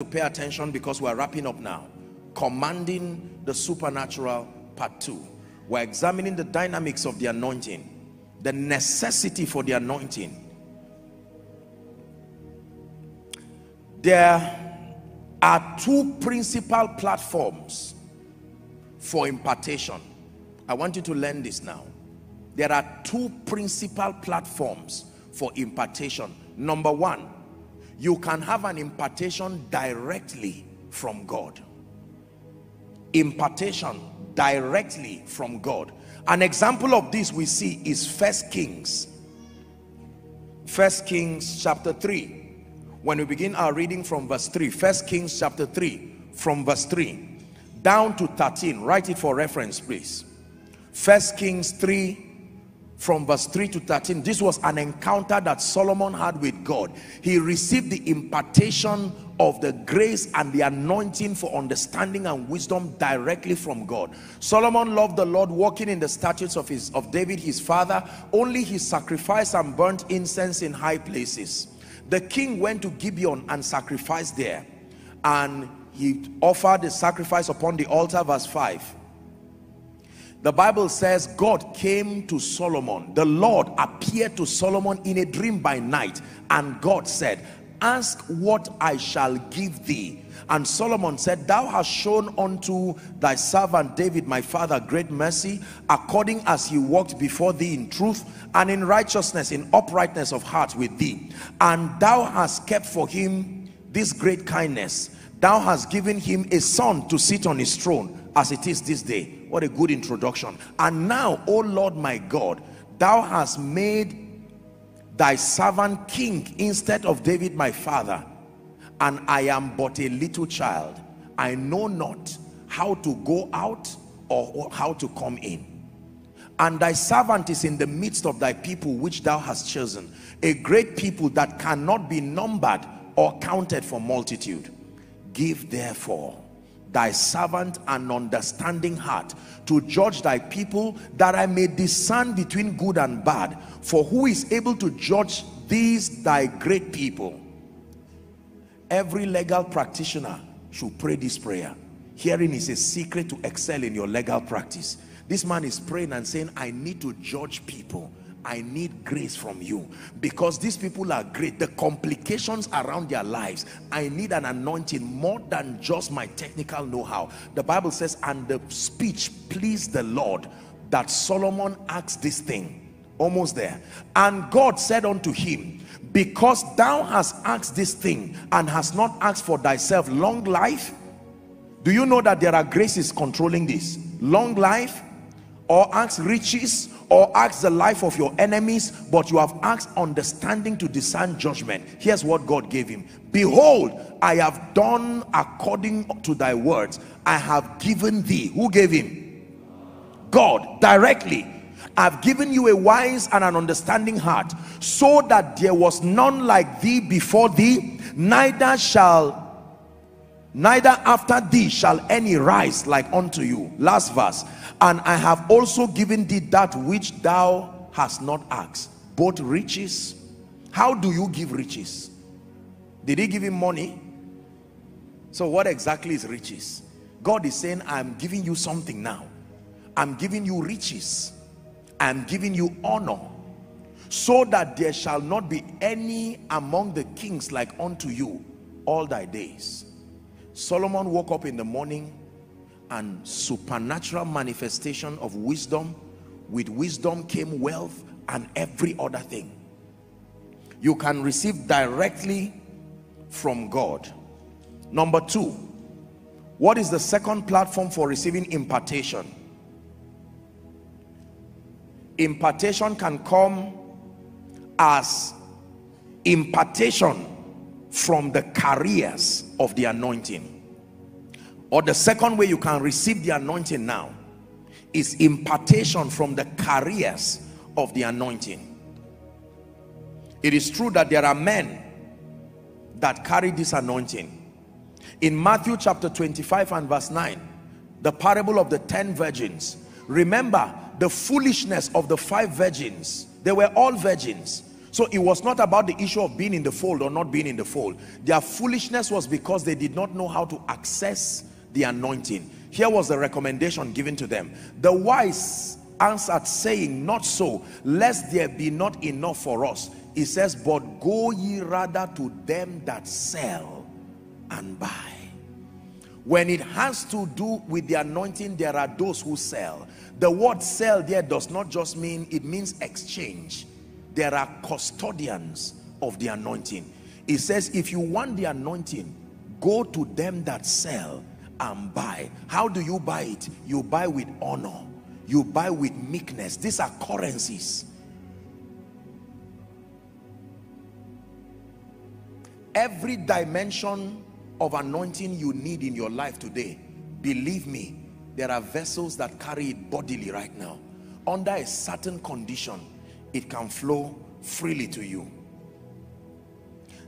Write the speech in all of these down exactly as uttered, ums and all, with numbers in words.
To pay attention, because we're wrapping up now. Commanding the supernatural, part two. We're examining the dynamics of the anointing, the necessity for the anointing. There are two principal platforms for impartation. I want you to learn this now. There are two principal platforms for impartation. Number one, you can have an impartation directly from God. Impartation directly from God. An example of this we see is First Kings. First Kings chapter three. When we begin our reading from verse three. First Kings chapter three, from verse three down to thirteen. Write it for reference, please. First Kings three, from verse three to thirteen. This was an encounter that Solomon had with God. He received the impartation of the grace and the anointing for understanding and wisdom directly from God. Solomon loved the Lord, walking in the statutes of his of David his father. Only he sacrificed and burnt incense in high places. The king went to Gibeon and sacrificed there, and he offered the sacrifice upon the altar. Verse five. The Bible says God came to Solomon. The Lord appeared to Solomon in a dream by night, and God said, "Ask what I shall give thee." And Solomon said, "Thou hast shown unto thy servant David my father great mercy, according as he walked before thee in truth and in righteousness, in uprightness of heart with thee. And thou hast kept for him this great kindness. Thou hast given him a son to sit on his throne, as it is this day." What a good introduction. "And now, O Lord my God, thou hast made thy servant king instead of David my father, and I am but a little child. I know not how to go out or, or how to come in. And thy servant is in the midst of thy people, which thou hast chosen, a great people that cannot be numbered or counted for multitude. Give therefore thy servant an understanding heart to judge thy people, that I may discern between good and bad. For who is able to judge these thy great people?" Every legal practitioner should pray this prayer. Hearing is a secret to excel in your legal practice. This man is praying and saying, "I need to judge people. I need grace from you, because these people are great. The complications around their lives, I need an anointing more than just my technical know-how." The Bible says, and the speech pleased the Lord that Solomon asked this thing. Almost there. "And God said unto him, because thou hast asked this thing, and hast not asked for thyself long life." Do you know that there are graces controlling this? Long life, or ask riches, or ask the life of your enemies, but you have asked understanding to discern judgment. Here's what God gave him. "Behold, I have done according to thy words. I have given thee." Who gave him? God, directly. "I've given you a wise and an understanding heart, so that there was none like thee before thee, neither shall neither after thee shall any rise like unto you." Last verse. "And I have also given thee that which thou hast not asked, both riches." How do you give riches? Did he give him money? So what exactly is riches? God is saying, "I'm giving you something now. I'm giving you riches. I'm giving you honor, so that there shall not be any among the kings like unto you all thy days." Solomon woke up in the morning, and supernatural manifestation of wisdom. With wisdom came wealth and every other thing. You can receive directly from God. Number two, what is the second platform for receiving impartation? Impartation can come as impartation from the carriers of the anointing. Or the second way you can receive the anointing now is impartation from the carriers of the anointing. It is true that there are men that carry this anointing. In Matthew chapter twenty-five and verse nine, the parable of the ten virgins. Remember the foolishness of the five virgins. They were all virgins. So it was not about the issue of being in the fold or not being in the fold. Their foolishness was because they did not know how to access the anointing. Here was the recommendation given to them. The wise answered, saying, not so, lest there be not enough for us. It says, but go ye rather to them that sell and buy. When it has to do with the anointing, there are those who sell. The word sell there does not just mean, it means exchange. There are custodians of the anointing. It says, if you want the anointing, go to them that sell and buy. How do you buy it? You buy with honor. You buy with meekness. These are currencies. Every dimension of anointing you need in your life today, believe me, there are vessels that carry it bodily right now. Under a certain condition, it can flow freely to you.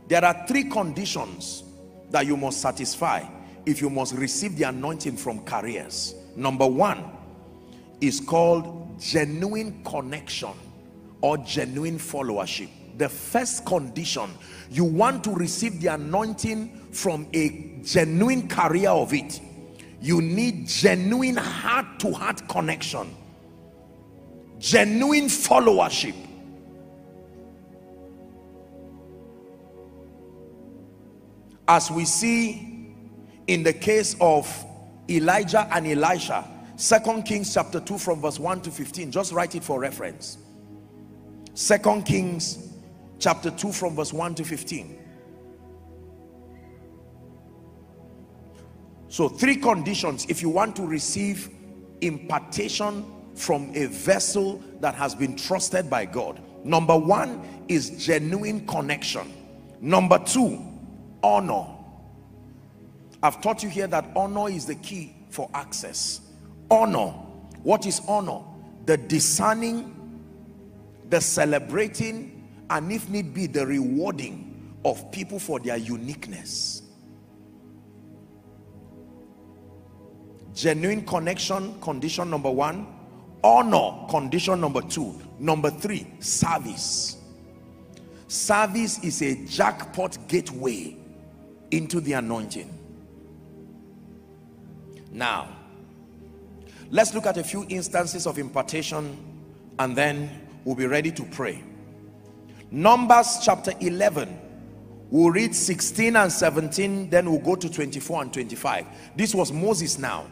There are three conditions that you must satisfy if you must receive the anointing from careers. Number one is called genuine connection or genuine followership. The first condition, you want to receive the anointing from a genuine carrier of it, you need genuine heart-to-heart connection, genuine followership. As we see in the case of Elijah and Elisha, Second Kings chapter two from verse one to fifteen, just write it for reference. Second Kings chapter two from verse one to fifteen. So three conditions if you want to receive impartation from a vessel that has been trusted by God. Number one is genuine connection. Number two, honor. I've taught you here that honor is the key for access. Honor. What is honor? The discerning, the celebrating, and if need be, the rewarding of people for their uniqueness. Genuine connection, condition number one. Honor, condition number two. Number three, service. Service is a jackpot gateway into the anointing. Now, let's look at a few instances of impartation and then we'll be ready to pray. Numbers chapter eleven. We'll read sixteen and seventeen, then we'll go to twenty-four and twenty-five. This was Moses now.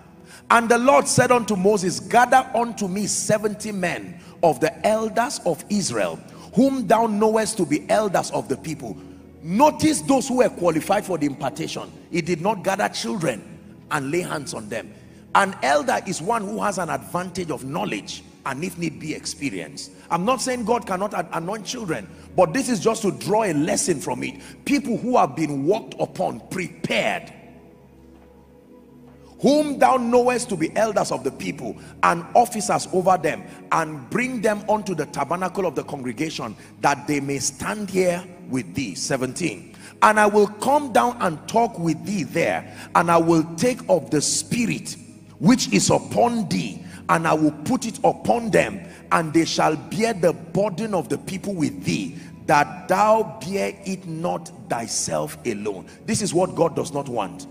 And the Lord said unto Moses, gather unto me seventy men of the elders of Israel, whom thou knowest to be elders of the people. Notice those who were qualified for the impartation. He did not gather children and lay hands on them. An elder is one who has an advantage of knowledge and if need be experience. I'm not saying God cannot anoint children, but this is just to draw a lesson from it. People who have been walked upon, prepared, whom thou knowest to be elders of the people and officers over them, and bring them unto the tabernacle of the congregation, that they may stand here with thee. Seventeen. And I will come down and talk with thee there, and I will take of the spirit which is upon thee, and I will put it upon them, and they shall bear the burden of the people with thee, that thou bear it not thyself alone. This is what God does not want.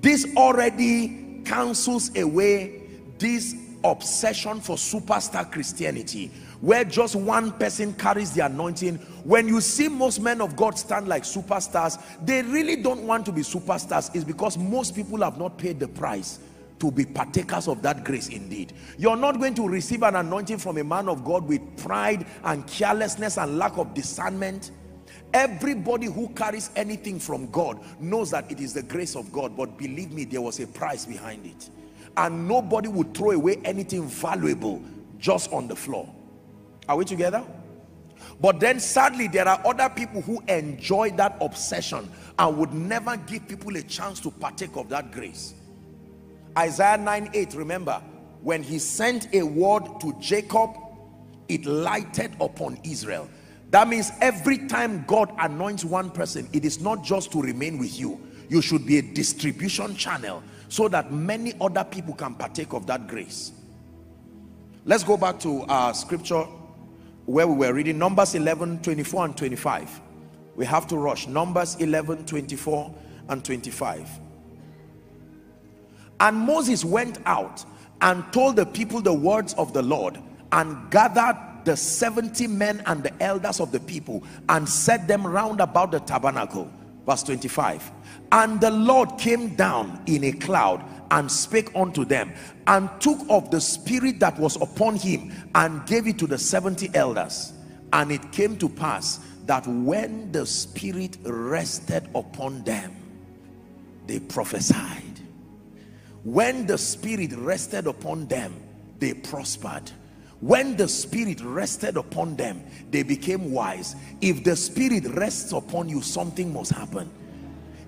This already cancels away this obsession for superstar Christianity, where just one person carries the anointing. When you see most men of God stand like superstars, they really don't want to be superstars. It's because most people have not paid the price to be partakers of that grace indeed. You're not going to receive an anointing from a man of God with pride and carelessness and lack of discernment. Everybody who carries anything from God knows that it is the grace of God, but believe me, there was a price behind it. And nobody would throw away anything valuable just on the floor. Are we together? But then sadly, there are other people who enjoy that obsession and would never give people a chance to partake of that grace. Isaiah nine eight, remember, when he sent a word to Jacob, it lighted upon Israel. That means every time God anoints one person, it is not just to remain with you. You should be a distribution channel so that many other people can partake of that grace. Let's go back to our scripture. where we were reading Numbers eleven, twenty-four and twenty-five. We have to rush. Numbers eleven, twenty-four and twenty-five. And Moses went out and told the people the words of the Lord, and gathered the seventy men and the elders of the people, and set them round about the tabernacle. Verse twenty-five. And the Lord came down in a cloud and spake unto them, and took of the spirit that was upon him, and gave it to the seventy elders. And it came to pass that when the spirit rested upon them, they prophesied. When the spirit rested upon them, they prospered. When the spirit rested upon them, they became wise. If the spirit rests upon you, something must happen.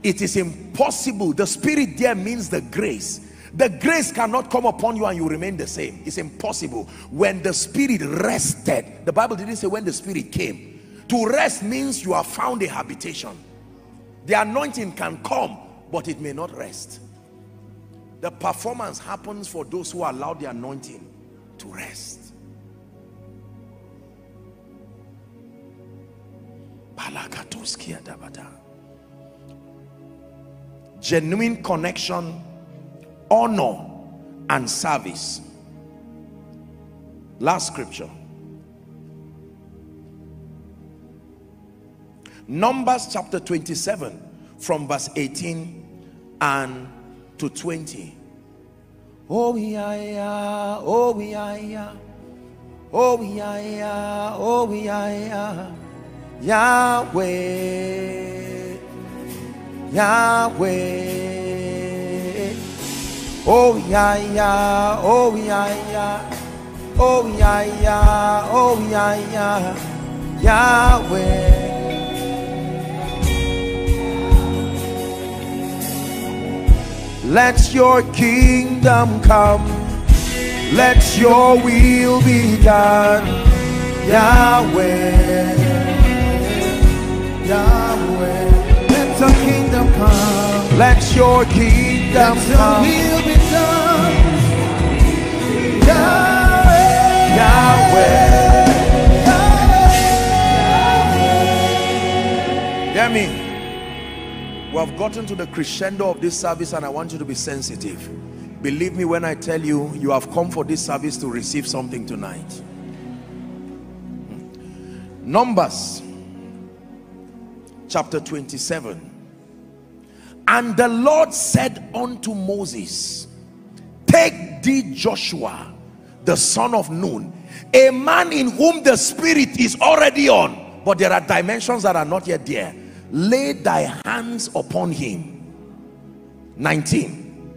It is impossible. The spirit there means the grace. The grace cannot come upon you and you remain the same. It's impossible. When the spirit rested, the Bible didn't say when the spirit came. To rest means you have found a habitation. The anointing can come, but it may not rest. The performance happens for those who allow the anointing to rest. Genuine connection, honor, and service. Last scripture. Numbers chapter twenty-seven from verse eighteen and to twenty. Oh yeah, yeah. Oh yeah, yeah. Oh yeah, yeah. Oh yeah, yeah. Yahweh, Yahweh, oh yeah, yeah, oh yeah, yeah, oh yeah, yeah, oh yeah, yeah, Yahweh. Let your kingdom come, let your will be done, Yahweh. Yahweh, let your kingdom come. Let your kingdom come. Let your will be done. Yahweh, Yahweh, Yahweh. Hear me. We have gotten to the crescendo of this service, and I want you to be sensitive. Believe me when I tell you, you have come for this service to receive something tonight. Numbers chapter twenty-seven. And the Lord said unto Moses, take thee Joshua the son of Nun, a man in whom the spirit is already on, but there are dimensions that are not yet there. Lay thy hands upon him. nineteen.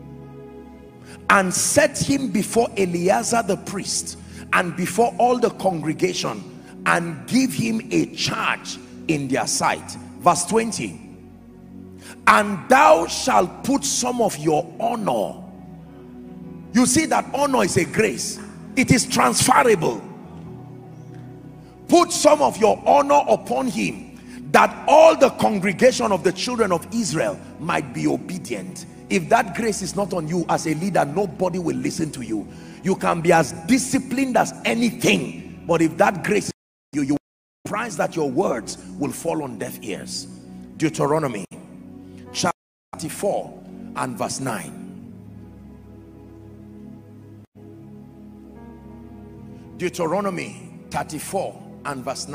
And set him before Eleazar the priest, and before all the congregation, and give him a charge in their sight. Verse twenty. And thou shalt put some of your honor. You see that honor is a grace. It is transferable. Put some of your honor upon him, that all the congregation of the children of Israel might be obedient. If that grace is not on you as a leader, nobody will listen to you. You can be as disciplined as anything, but if that grace is on you, you price that your words will fall on deaf ears. Deuteronomy chapter thirty-four and verse nine. Deuteronomy thirty-four and verse nine.